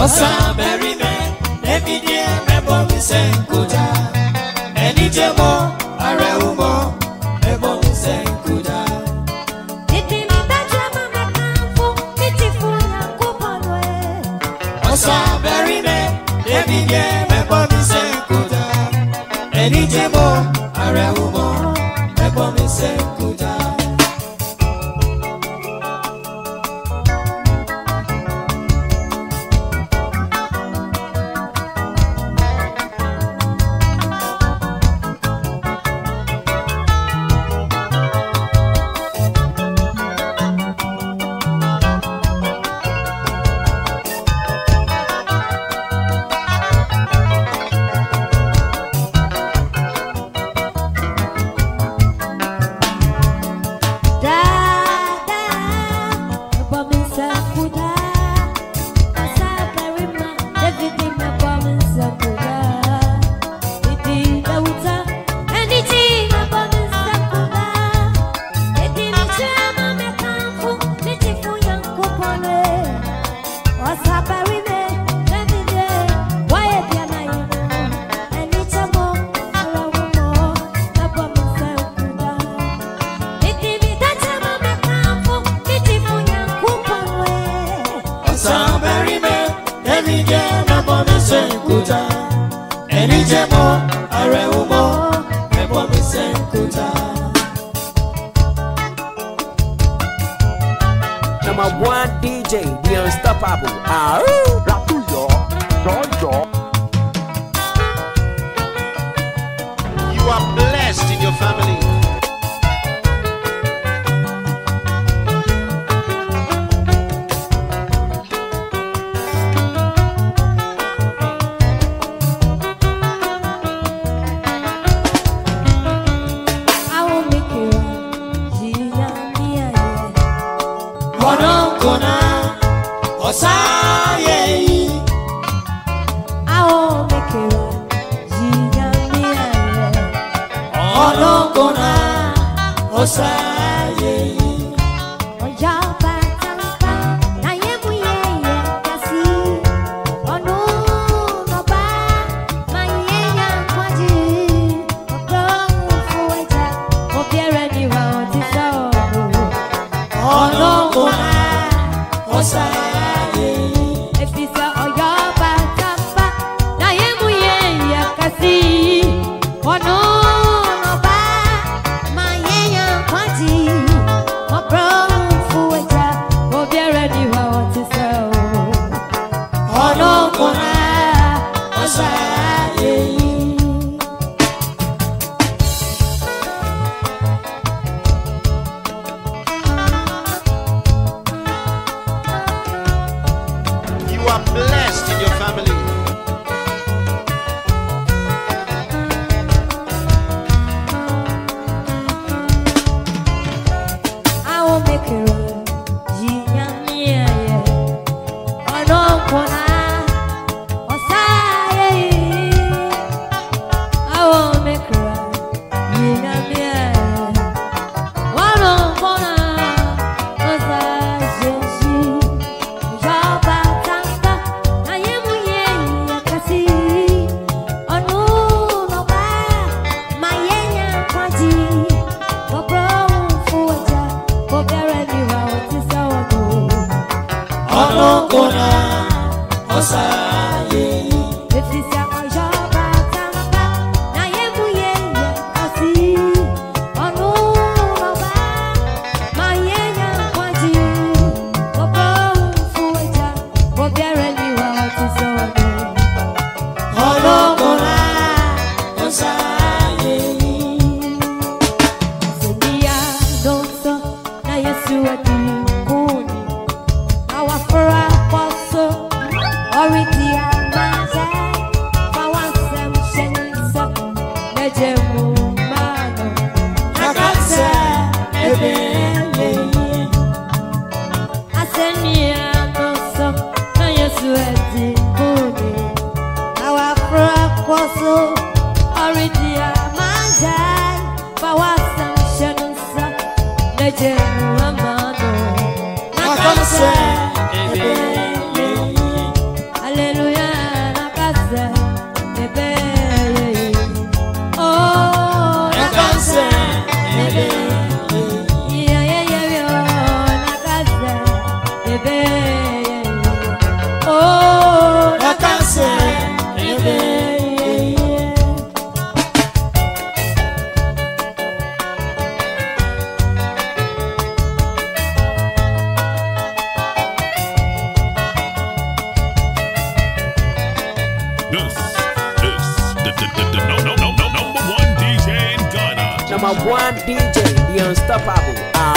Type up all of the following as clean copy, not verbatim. Osa merime, nebidie nebo mse nkuda. Enijemo, areumo, nebo mse nkuda. Niti mbejema matamfu, nitifu ya kupalwe. Osa merime, nebidie nebo mse nkuda. Enijemo, areumo, nebo mse nkuda. I number one DJ, the unstoppable. Ah,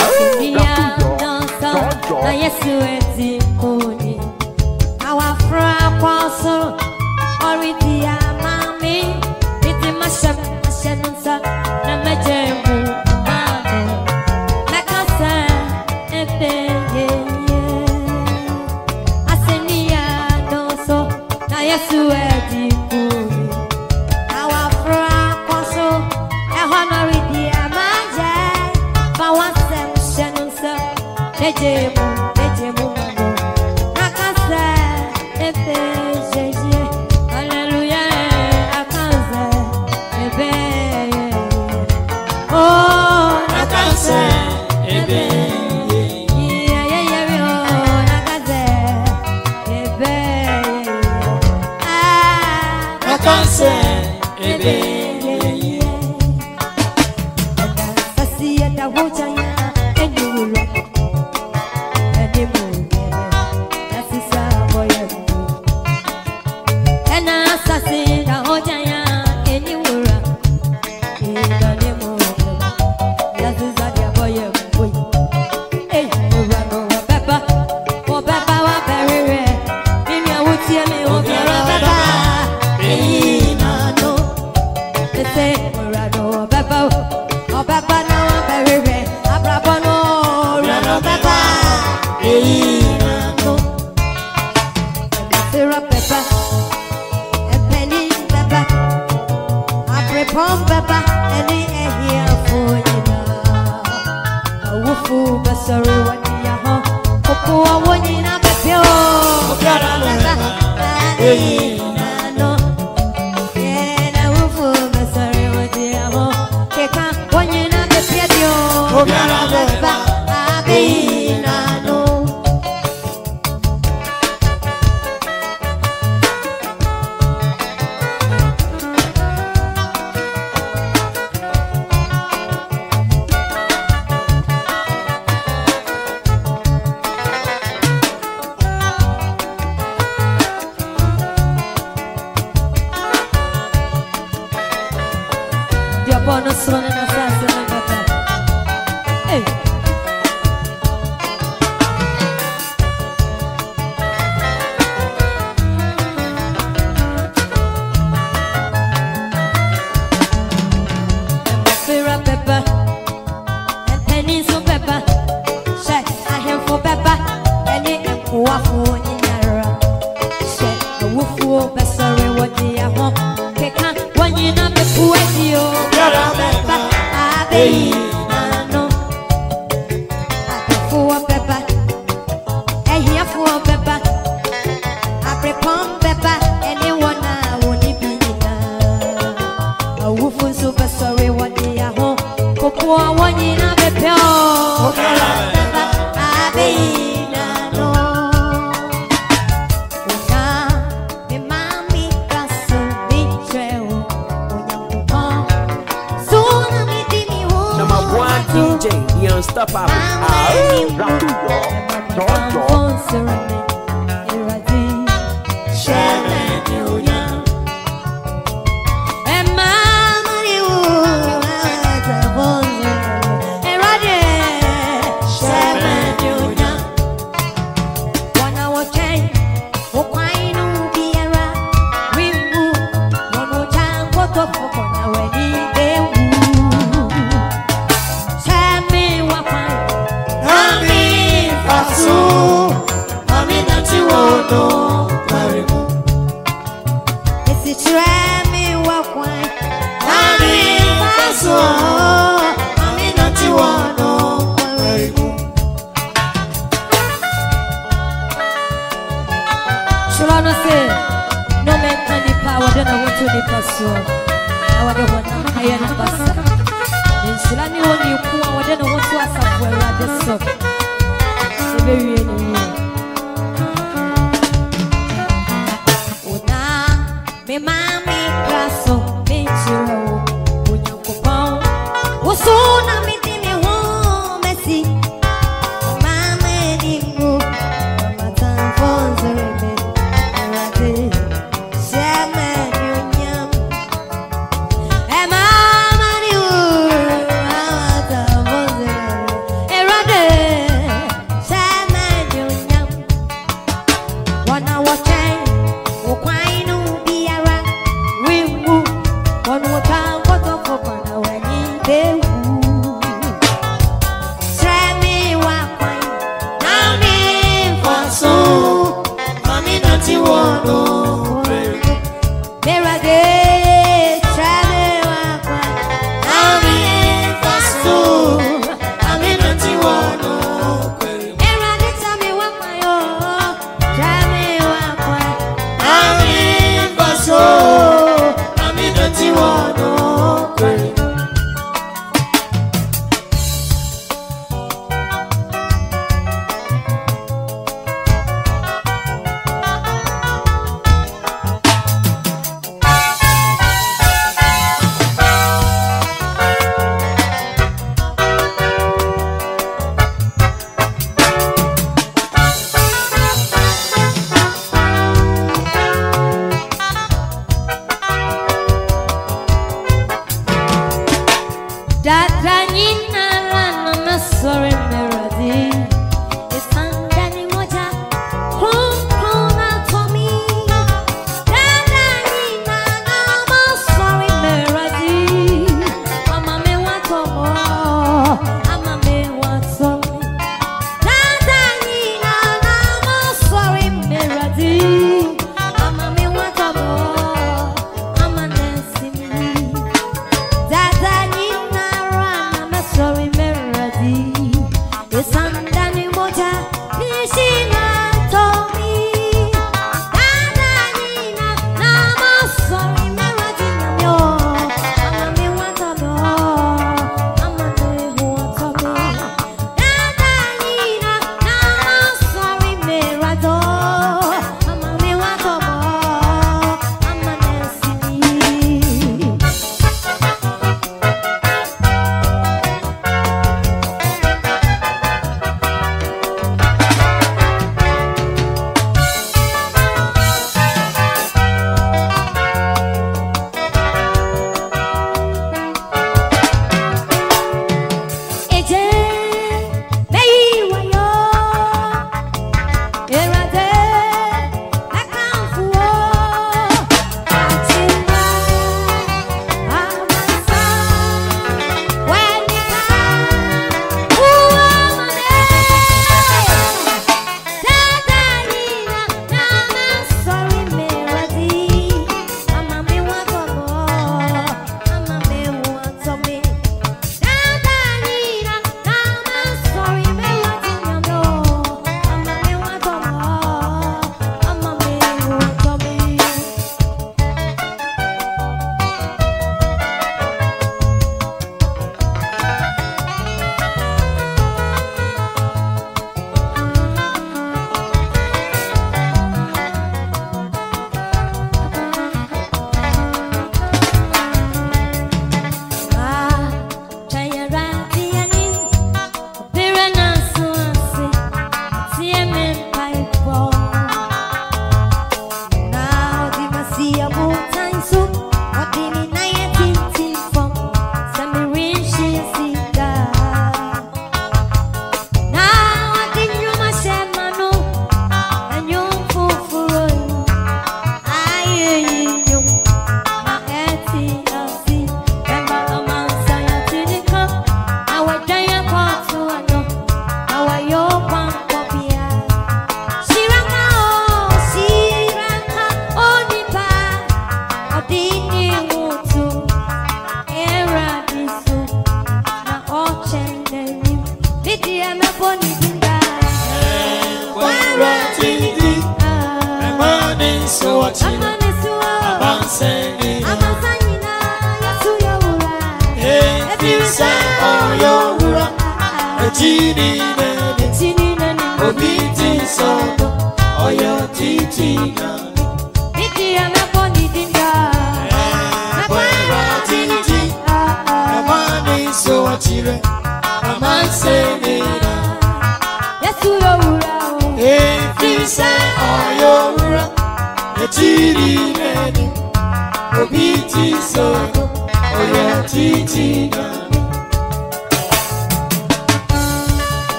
Senia,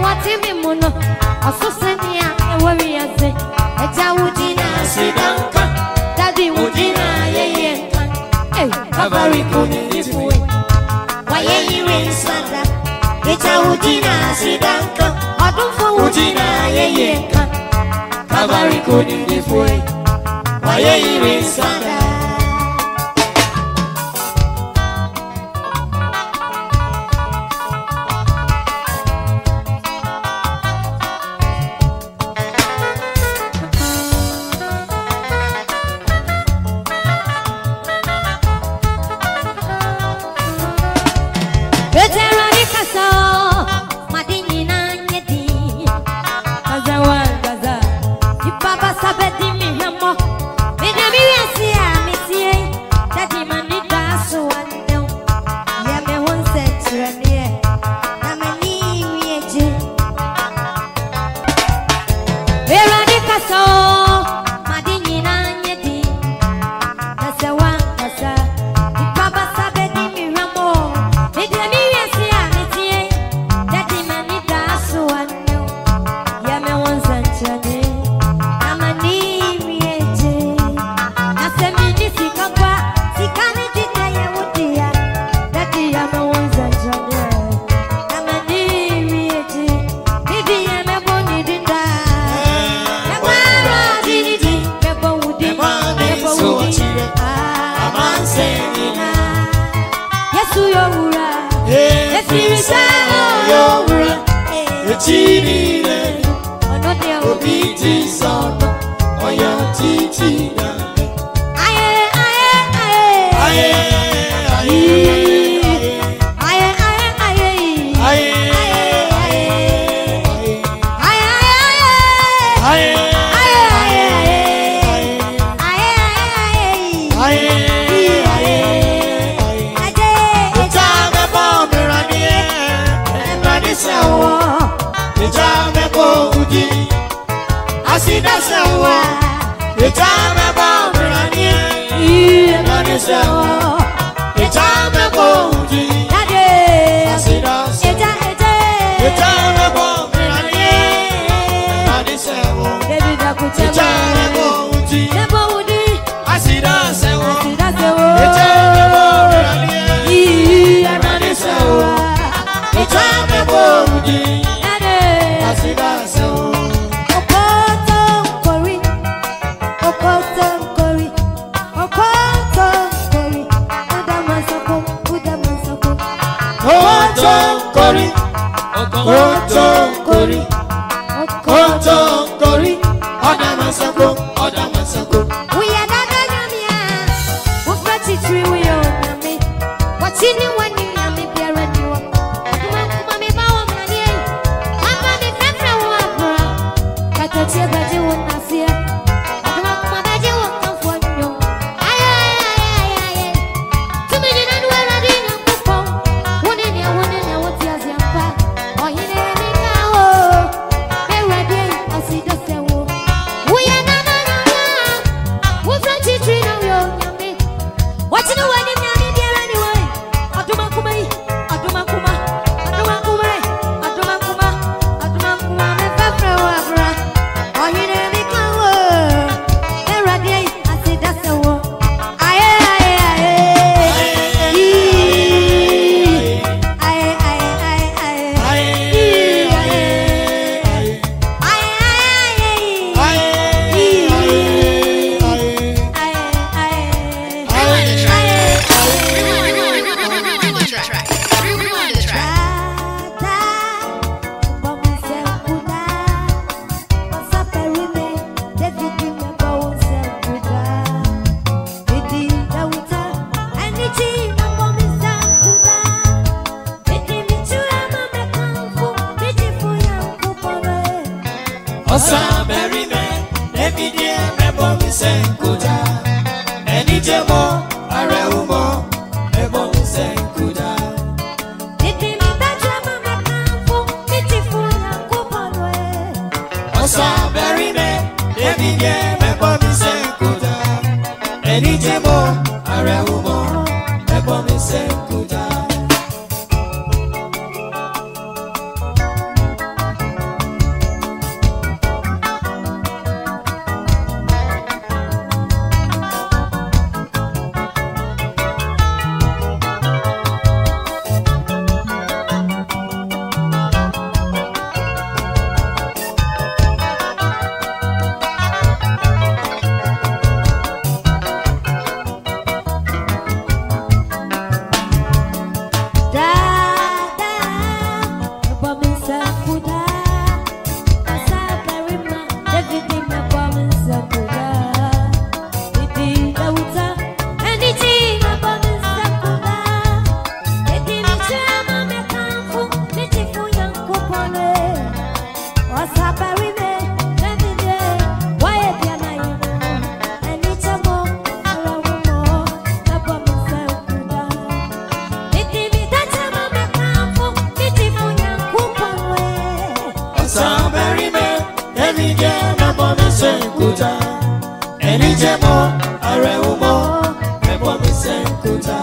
what you mean? I so senia, I worry, I say, I tell you. usidanka Daddy udina yeyenka Habari kunitiwe Wayeiwe sanda Ita udina sidanka Adolfo udina yeyenka Habari kunitiwe Wayeiwe sanda kuta eni jemo are umo mebo misen kuta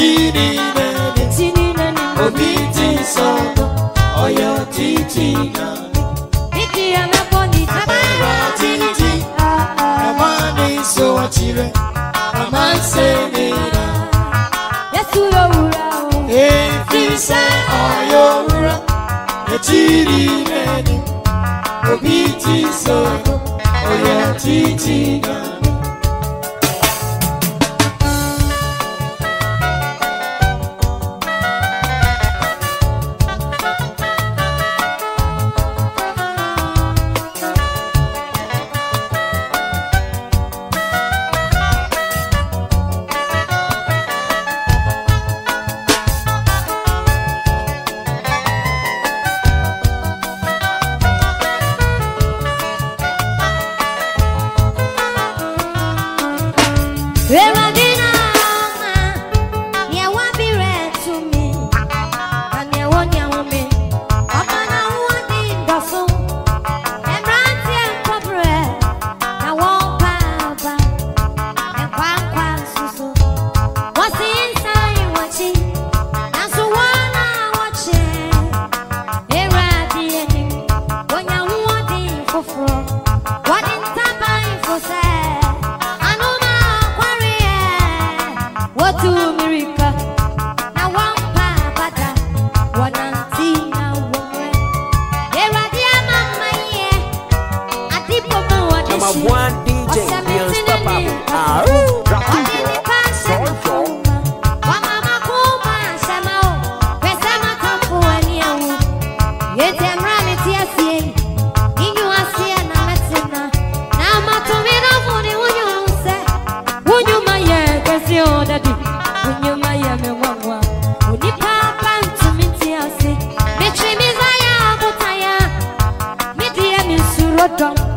Welcome.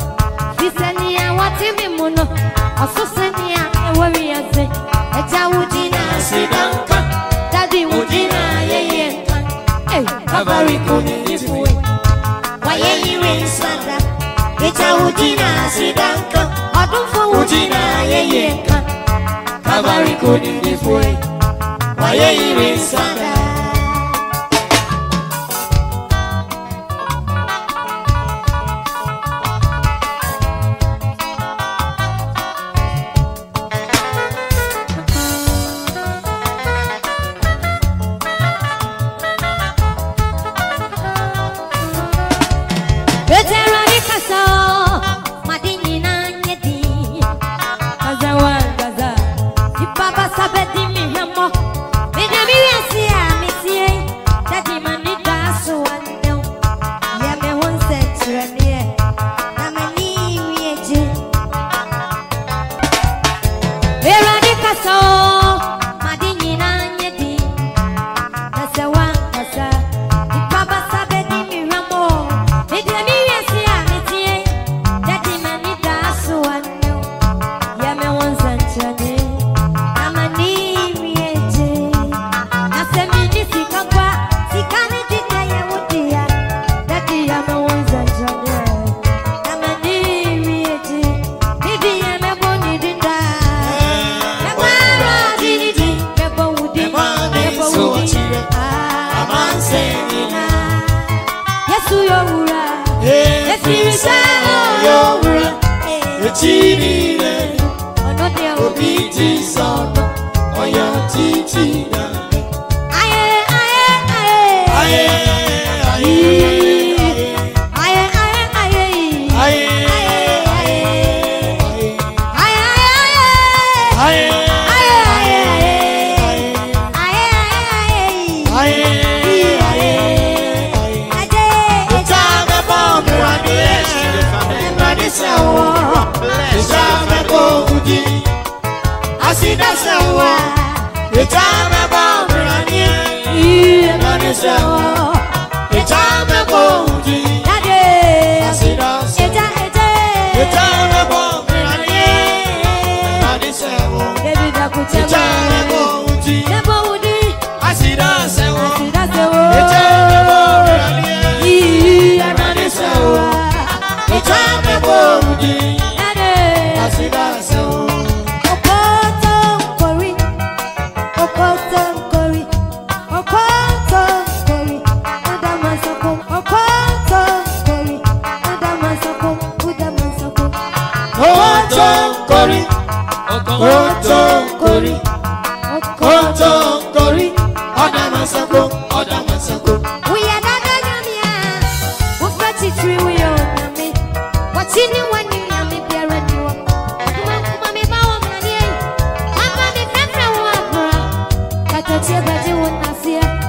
Okotonkori, Okotonkori, Okotonkori, Odamasako, Odamasako. We are Dadayamia, we're 43, we are Nami. What's in the one you Nami Pieradu? Mammy Bawa Mani, Papa de Capra Wapra, Katatia Badi Wapafia.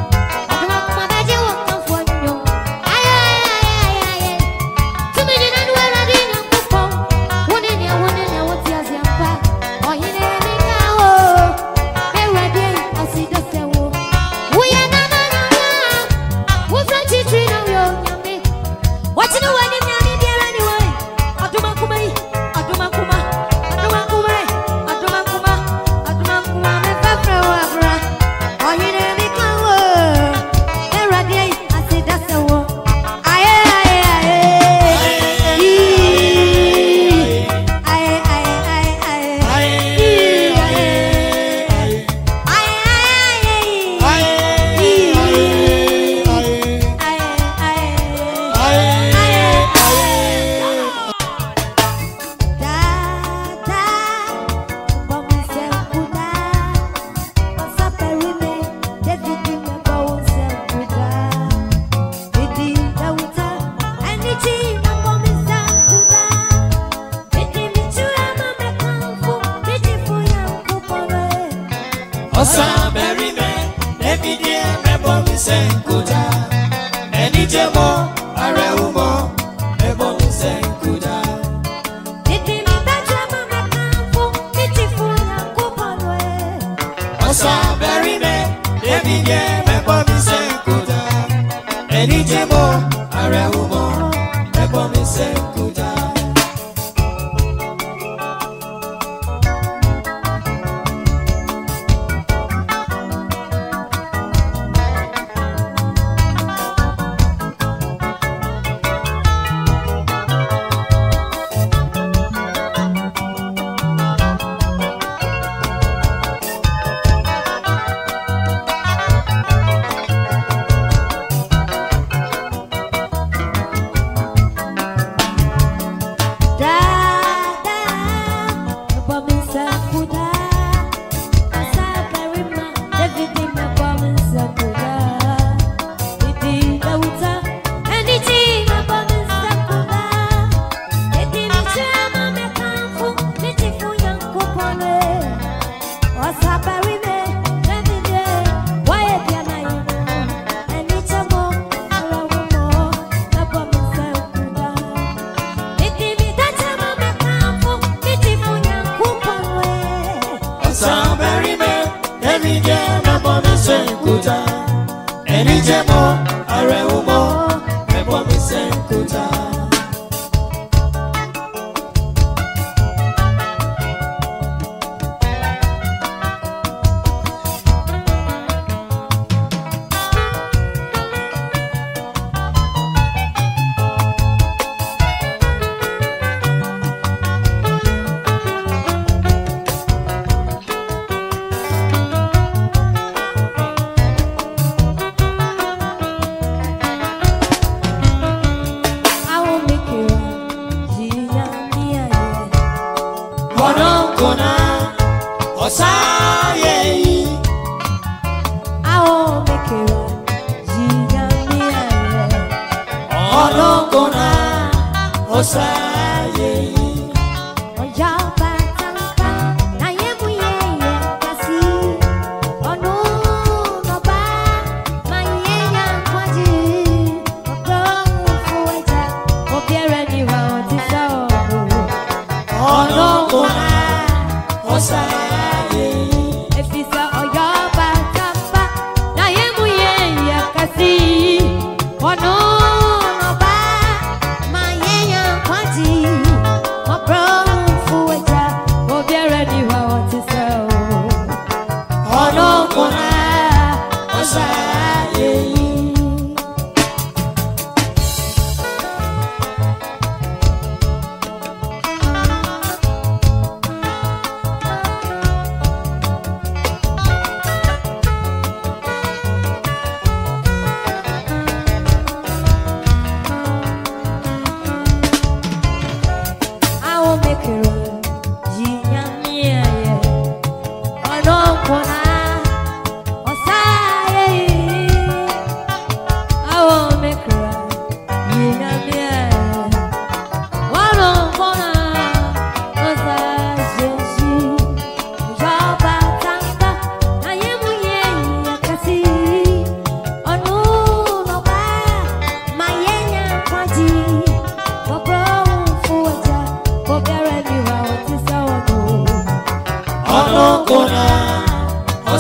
Make it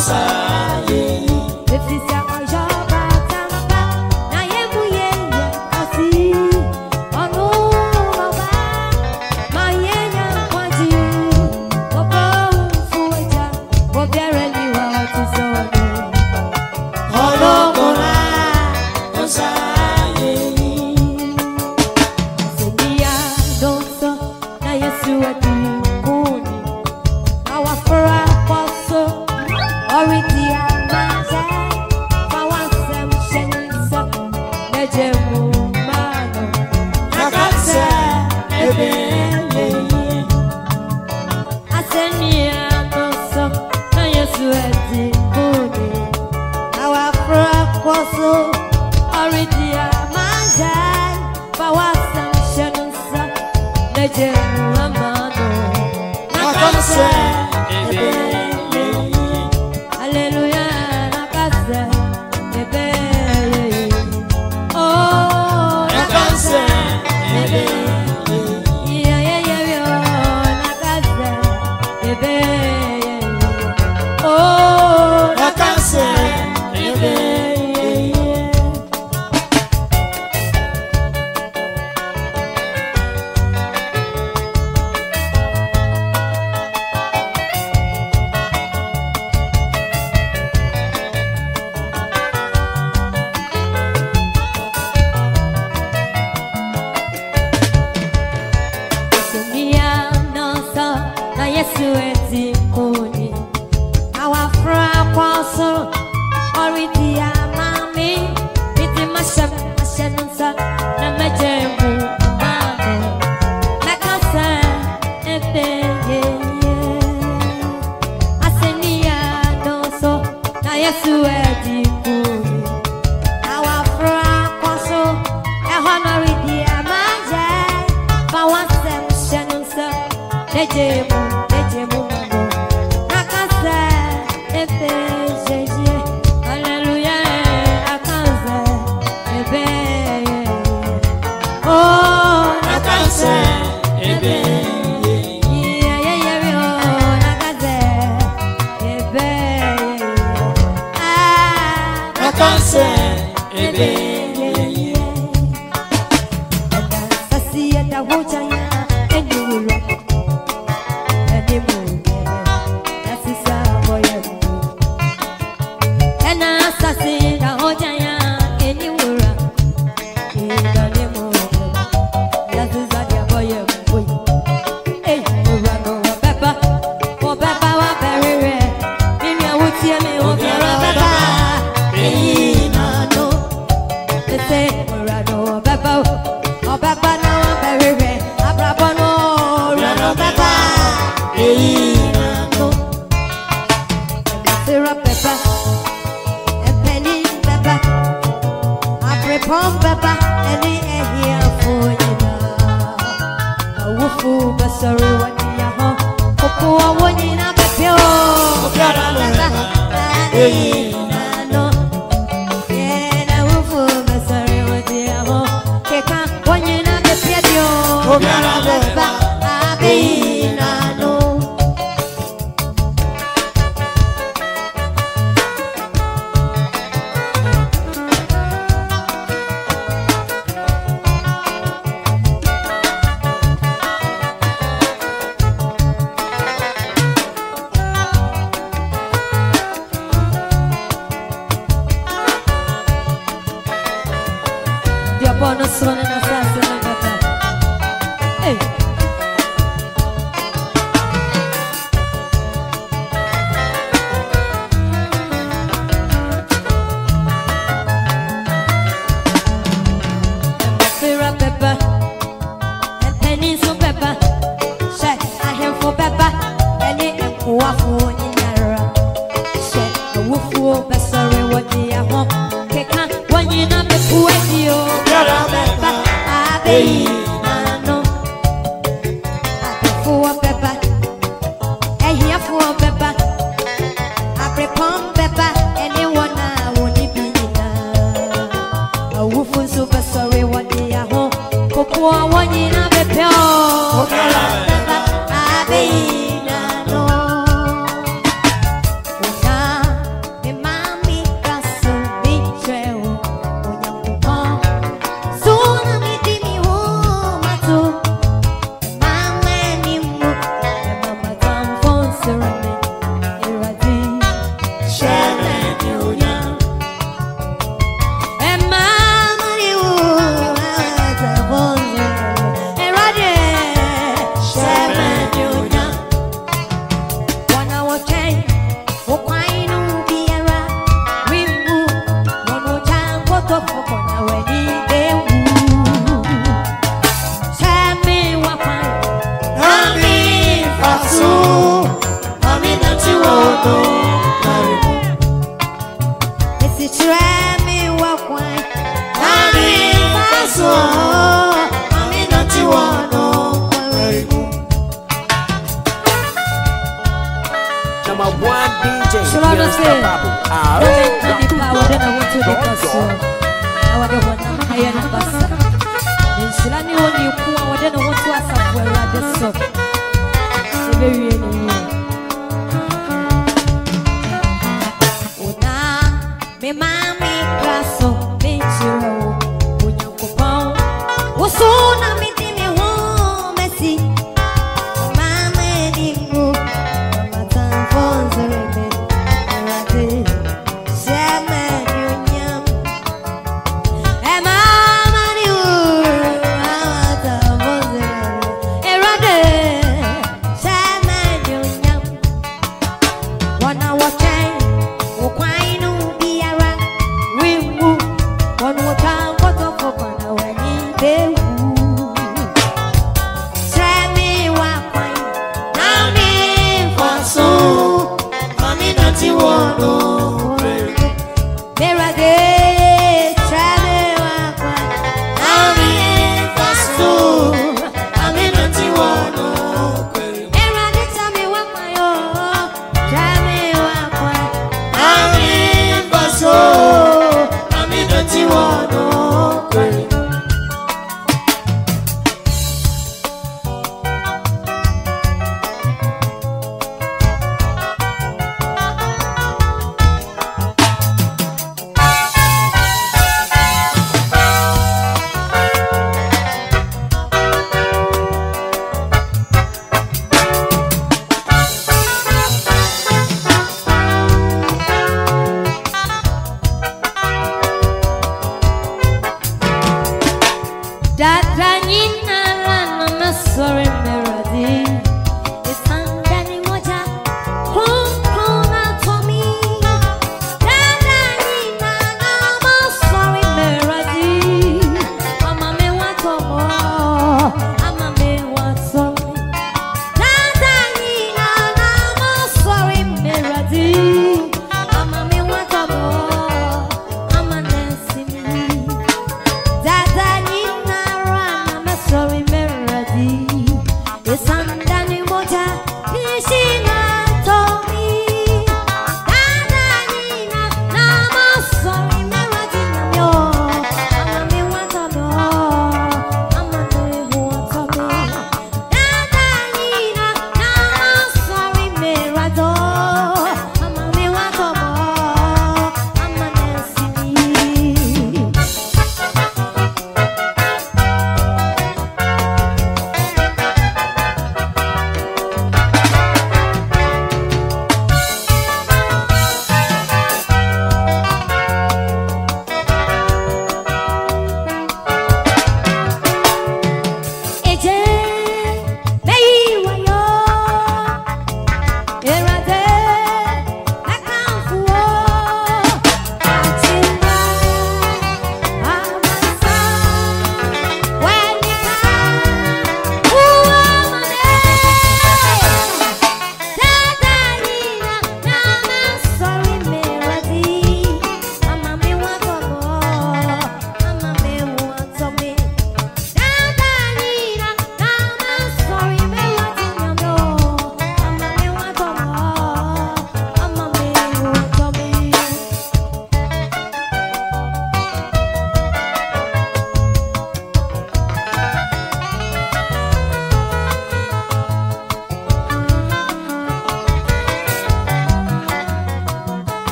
Sorry, what they are home. Cocoa, one in a pepper. você. Eu dei pra hora na outra educação. Na hora eu vou na raia na baça. Nishira ni oni kuwa hora na outra sapo é lá dessa. Você veio ele. Ona me mami caso mentiro. Punho copão. O suna me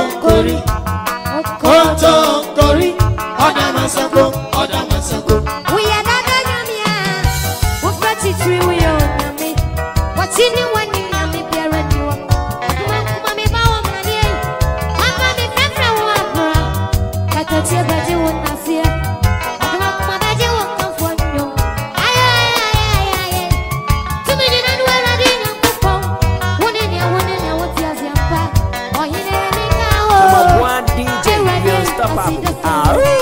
kori, oda masako, we are not on ya, what but it's real on me, what's in the one you have me there and you want me power money, I'm on the camera, I thought you that you would not see it. I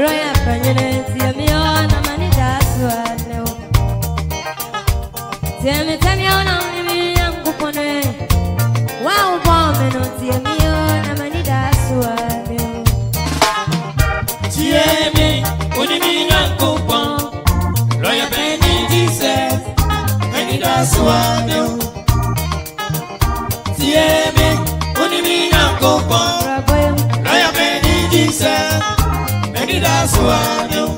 Roya Panyanensia Miona Manidaswa Neo Tiemi Tamiona Mimi Angupone Wow Bomeno Tiemi Miona Manidaswa Neo Tiemi Unimi Angupon Roya Benedicet Manidaswa Neo Tiemi Unimi Angupon Roya Benedicet that's why I know.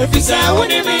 Everybody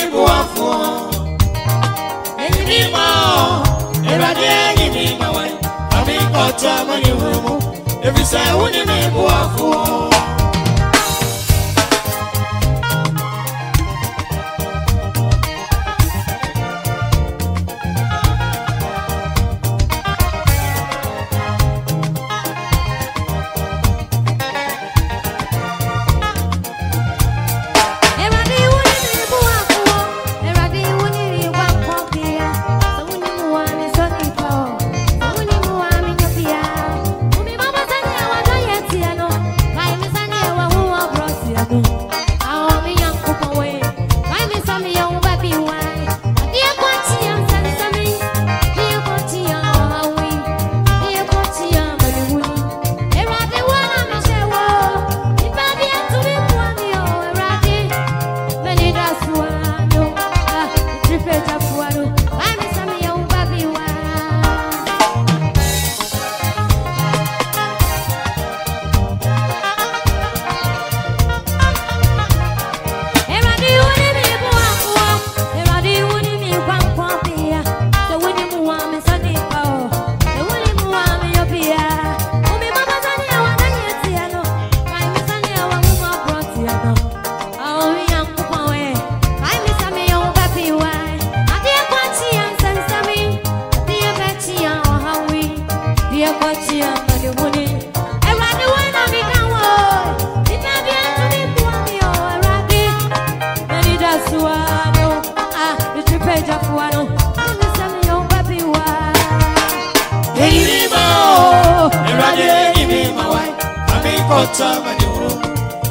kota manyo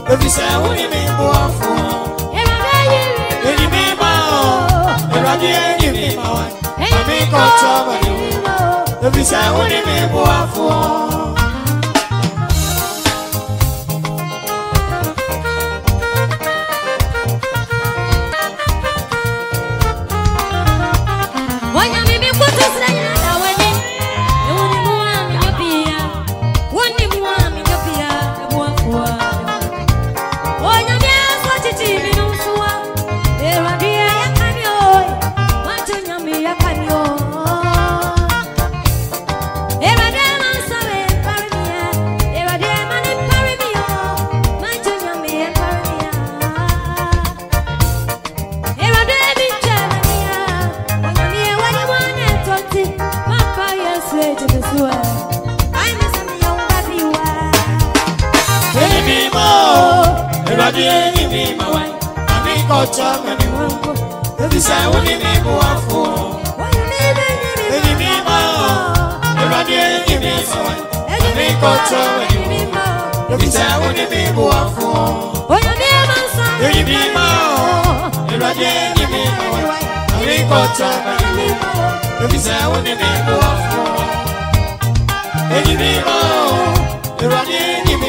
Lovisa huni mimbo afu Huni mimbo Eradi huni mimbo Hami kota manyo Lovisa huni mimbo afu Sami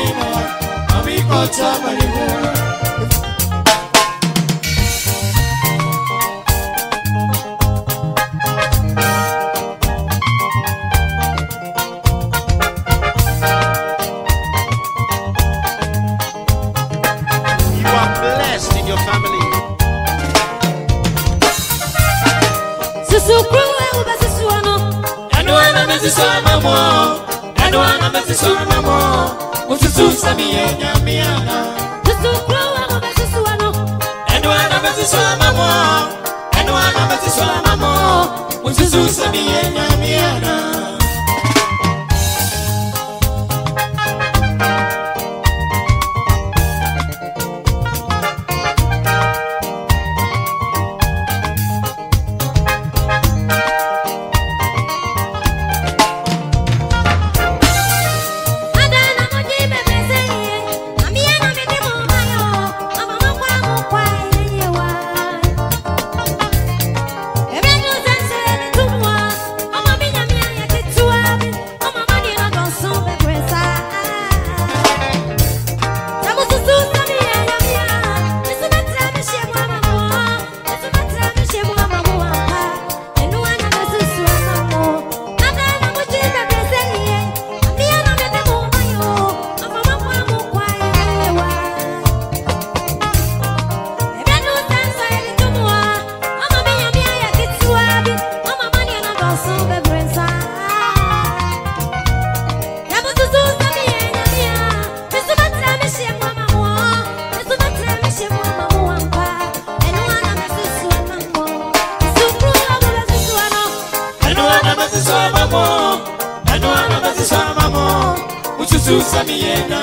na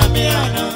miana.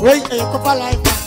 Wait, you couple life.